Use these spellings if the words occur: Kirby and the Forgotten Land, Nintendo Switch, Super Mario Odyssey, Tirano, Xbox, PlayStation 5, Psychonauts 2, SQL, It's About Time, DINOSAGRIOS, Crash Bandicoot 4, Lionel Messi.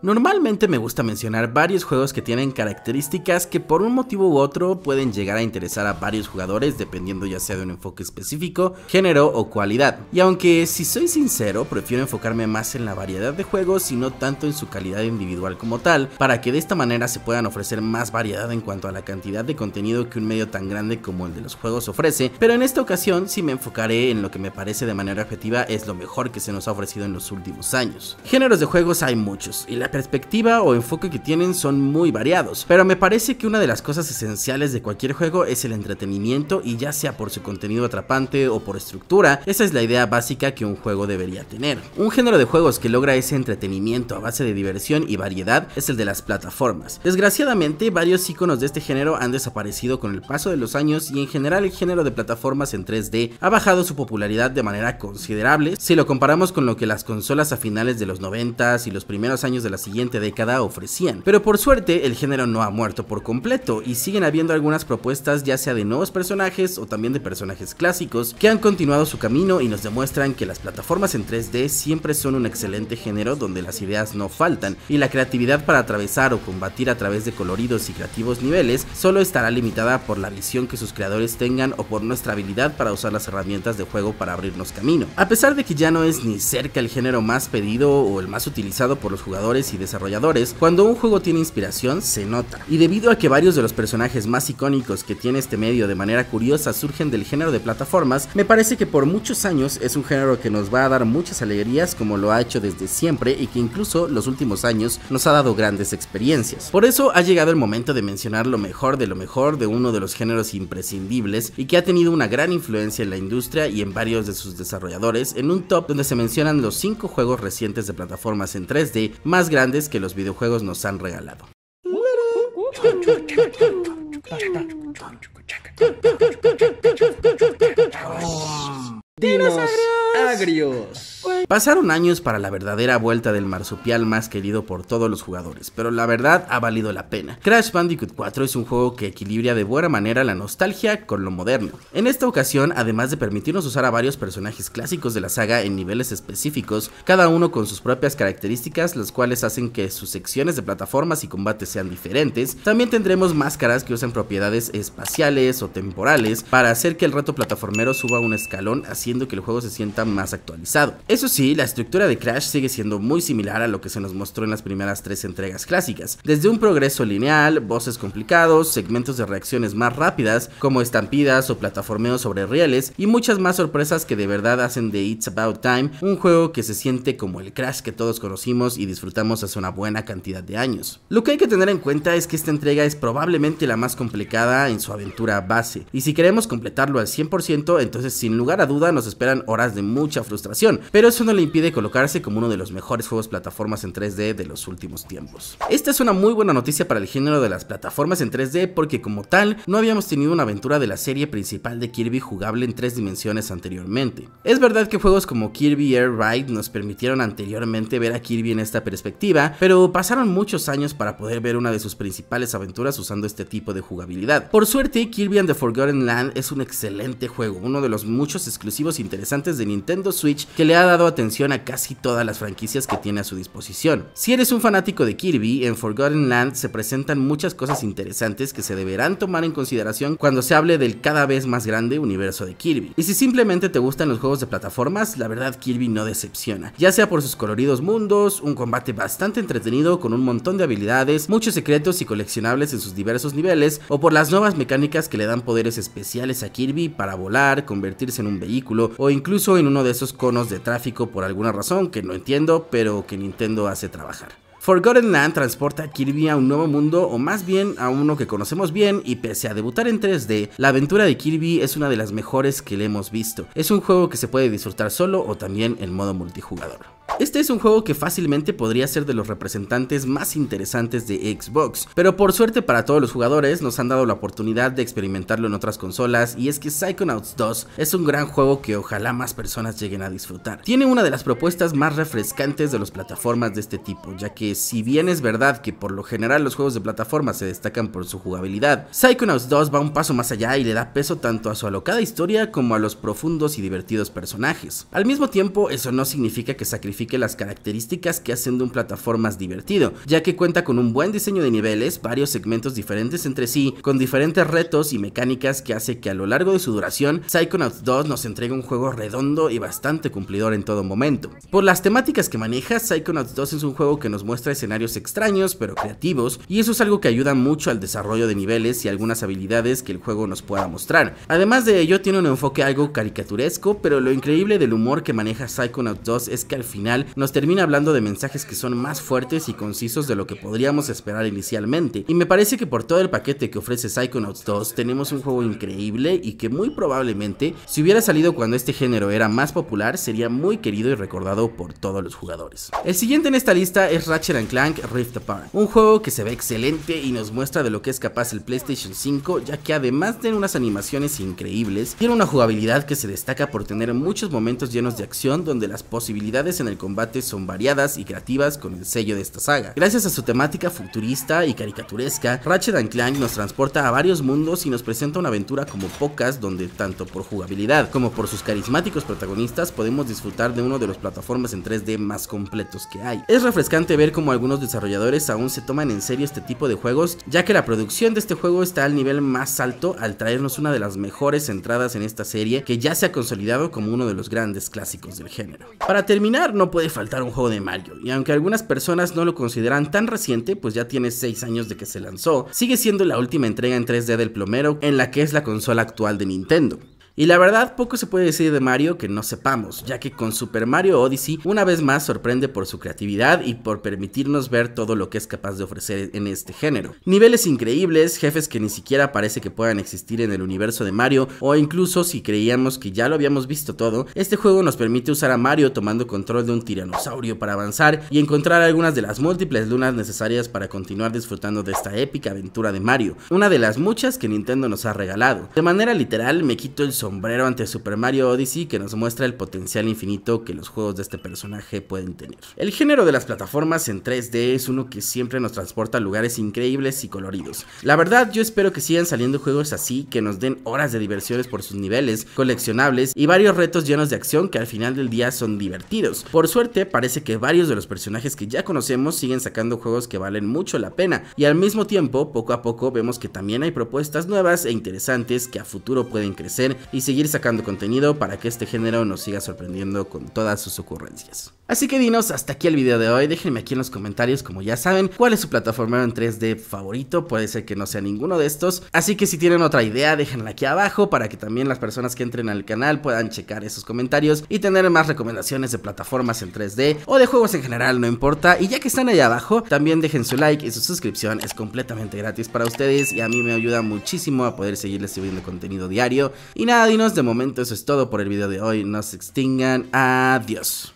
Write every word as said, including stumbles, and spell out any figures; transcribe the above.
Normalmente me gusta mencionar varios juegos que tienen características que por un motivo u otro pueden llegar a interesar a varios jugadores dependiendo ya sea de un enfoque específico, género o cualidad. Y aunque si soy sincero prefiero enfocarme más en la variedad de juegos y no tanto en su calidad individual como tal, para que de esta manera se puedan ofrecer más variedad en cuanto a la cantidad de contenido que un medio tan grande como el de los juegos ofrece, pero en esta ocasión sí me enfocaré en lo que me parece de manera objetiva es lo mejor que se nos ha ofrecido en los últimos años. Géneros de juegos hay muchos y la perspectiva o enfoque que tienen son muy variados, pero me parece que una de las cosas esenciales de cualquier juego es el entretenimiento, y ya sea por su contenido atrapante o por estructura, esa es la idea básica que un juego debería tener. Un género de juegos que logra ese entretenimiento a base de diversión y variedad es el de las plataformas. Desgraciadamente, varios iconos de este género han desaparecido con el paso de los años y en general el género de plataformas en tres D ha bajado su popularidad de manera considerable si lo comparamos con lo que las consolas a finales de los noventas y los primeros años de la siguiente década ofrecían, pero por suerte el género no ha muerto por completo y siguen habiendo algunas propuestas ya sea de nuevos personajes o también de personajes clásicos que han continuado su camino y nos demuestran que las plataformas en tres D siempre son un excelente género donde las ideas no faltan y la creatividad para atravesar o combatir a través de coloridos y creativos niveles solo estará limitada por la visión que sus creadores tengan o por nuestra habilidad para usar las herramientas de juego para abrirnos camino. A pesar de que ya no es ni cerca el género más pedido o el más utilizado por los jugadores y desarrolladores, cuando un juego tiene inspiración se nota, y debido a que varios de los personajes más icónicos que tiene este medio de manera curiosa surgen del género de plataformas, me parece que por muchos años es un género que nos va a dar muchas alegrías como lo ha hecho desde siempre y que incluso los últimos años nos ha dado grandes experiencias. Por eso ha llegado el momento de mencionar lo mejor de lo mejor de uno de los géneros imprescindibles y que ha tenido una gran influencia en la industria y en varios de sus desarrolladores, en un top donde se mencionan los cinco juegos recientes de plataformas en tres D más grandes grandes que los videojuegos nos han regalado. Dinos agrios. Pasaron años para la verdadera vuelta del marsupial más querido por todos los jugadores, pero la verdad ha valido la pena. Crash Bandicoot cuatro es un juego que equilibra de buena manera la nostalgia con lo moderno. En esta ocasión, además de permitirnos usar a varios personajes clásicos de la saga en niveles específicos, cada uno con sus propias características, las cuales hacen que sus secciones de plataformas y combates sean diferentes, también tendremos máscaras que usan propiedades espaciales o temporales para hacer que el reto plataformero suba un escalón, haciendo que el juego se sienta más actualizado. Eso sí, la estructura de Crash sigue siendo muy similar a lo que se nos mostró en las primeras tres entregas clásicas, desde un progreso lineal, bosses complicados, segmentos de reacciones más rápidas como estampidas o plataformeos sobre rieles y muchas más sorpresas que de verdad hacen de It's About Time un juego que se siente como el Crash que todos conocimos y disfrutamos hace una buena cantidad de años. Lo que hay que tener en cuenta es que esta entrega es probablemente la más complicada en su aventura base, y si queremos completarlo al cien por ciento, entonces sin lugar a duda nos esperan horas de mucha frustración, pero eso no le impide colocarse como uno de los mejores juegos plataformas en tres D de los últimos tiempos. Esta es una muy buena noticia para el género de las plataformas en tres D porque como tal no habíamos tenido una aventura de la serie principal de Kirby jugable en tres dimensiones anteriormente. Es verdad que juegos como Kirby Air Ride nos permitieron anteriormente ver a Kirby en esta perspectiva, pero pasaron muchos años para poder ver una de sus principales aventuras usando este tipo de jugabilidad. Por suerte, Kirby and the Forgotten Land es un excelente juego, uno de los muchos exclusivos interesantes de Nintendo Switch que le ha dado atención a casi todas las franquicias que tiene a su disposición. Si eres un fanático de Kirby, en Forgotten Land se presentan muchas cosas interesantes que se deberán tomar en consideración cuando se hable del cada vez más grande universo de Kirby. Y si simplemente te gustan los juegos de plataformas, la verdad Kirby no decepciona, ya sea por sus coloridos mundos, un combate bastante entretenido con un montón de habilidades, muchos secretos y coleccionables en sus diversos niveles, o por las nuevas mecánicas que le dan poderes especiales a Kirby para volar, convertirse en un vehículo o incluso en uno de esos conos de tráfico por alguna razón que no entiendo, pero que Nintendo hace trabajar. Forgotten Land transporta a Kirby a un nuevo mundo, o más bien a uno que conocemos bien, y pese a debutar en tres D, la aventura de Kirby es una de las mejores que le hemos visto. Es un juego que se puede disfrutar solo o también en modo multijugador. Este es un juego que fácilmente podría ser de los representantes más interesantes de Xbox, pero por suerte para todos los jugadores nos han dado la oportunidad de experimentarlo en otras consolas, y es que Psychonauts dos es un gran juego que ojalá más personas lleguen a disfrutar. Tiene una de las propuestas más refrescantes de las plataformas de este tipo, ya que si bien es verdad que por lo general los juegos de plataforma se destacan por su jugabilidad, Psychonauts dos va un paso más allá y le da peso tanto a su alocada historia como a los profundos y divertidos personajes. Al mismo tiempo, eso no significa que sacrifique identifique las características que hacen de un plataformas divertido, ya que cuenta con un buen diseño de niveles, varios segmentos diferentes entre sí, con diferentes retos y mecánicas que hace que a lo largo de su duración, Psychonauts dos nos entregue un juego redondo y bastante cumplidor en todo momento. Por las temáticas que maneja, Psychonauts dos es un juego que nos muestra escenarios extraños pero creativos, y eso es algo que ayuda mucho al desarrollo de niveles y algunas habilidades que el juego nos pueda mostrar. Además de ello, tiene un enfoque algo caricaturesco, pero lo increíble del humor que maneja Psychonauts dos es que al final nos termina hablando de mensajes que son más fuertes y concisos de lo que podríamos esperar inicialmente, y me parece que por todo el paquete que ofrece Psychonauts dos tenemos un juego increíble y que muy probablemente, si hubiera salido cuando este género era más popular, sería muy querido y recordado por todos los jugadores. El siguiente en esta lista es Ratchet and Clank Rift Apart, un juego que se ve excelente y nos muestra de lo que es capaz el PlayStation cinco, ya que además de unas animaciones increíbles, tiene una jugabilidad que se destaca por tener muchos momentos llenos de acción donde las posibilidades en el combate son variadas y creativas con el sello de esta saga. Gracias a su temática futurista y caricaturesca, Ratchet and Clank nos transporta a varios mundos y nos presenta una aventura como pocas, donde tanto por jugabilidad como por sus carismáticos protagonistas podemos disfrutar de uno de los plataformas en tres D más completos que hay. Es refrescante ver cómo algunos desarrolladores aún se toman en serio este tipo de juegos, ya que la producción de este juego está al nivel más alto al traernos una de las mejores entradas en esta serie que ya se ha consolidado como uno de los grandes clásicos del género. Para terminar, no puede faltar un juego de Mario, y aunque algunas personas no lo consideran tan reciente, pues ya tiene seis años de que se lanzó, sigue siendo la última entrega en tres D del plomero en la que es la consola actual de Nintendo. Y la verdad, poco se puede decir de Mario que no sepamos, ya que con Super Mario Odyssey una vez más sorprende por su creatividad y por permitirnos ver todo lo que es capaz de ofrecer en este género. Niveles increíbles, jefes que ni siquiera parece que puedan existir en el universo de Mario, o incluso si creíamos que ya lo habíamos visto todo, este juego nos permite usar a Mario tomando control de un tiranosaurio para avanzar y encontrar algunas de las múltiples lunas necesarias para continuar disfrutando de esta épica aventura de Mario, una de las muchas que Nintendo nos ha regalado. De manera literal, me quito el sombrero sombrero ante Super Mario Odyssey, que nos muestra el potencial infinito que los juegos de este personaje pueden tener. El género de las plataformas en tres D es uno que siempre nos transporta a lugares increíbles y coloridos. La verdad, yo espero que sigan saliendo juegos así, que nos den horas de diversiones por sus niveles, coleccionables y varios retos llenos de acción que al final del día son divertidos. Por suerte, parece que varios de los personajes que ya conocemos siguen sacando juegos que valen mucho la pena, y al mismo tiempo, poco a poco vemos que también hay propuestas nuevas e interesantes que a futuro pueden crecer y y seguir sacando contenido para que este género nos siga sorprendiendo con todas sus ocurrencias. Así que dinos, hasta aquí el video de hoy. Déjenme aquí en los comentarios, como ya saben, cuál es su plataformero en tres D favorito. Puede ser que no sea ninguno de estos, así que si tienen otra idea, déjenla aquí abajo para que también las personas que entren al canal puedan checar esos comentarios y tener más recomendaciones de plataformas en tres D o de juegos en general, no importa. Y ya que están ahí abajo, también dejen su like y su suscripción, es completamente gratis para ustedes y a mí me ayuda muchísimo a poder seguirles subiendo contenido diario. Y nada, dinos, de momento eso es todo por el video de hoy, no se extingan, adiós.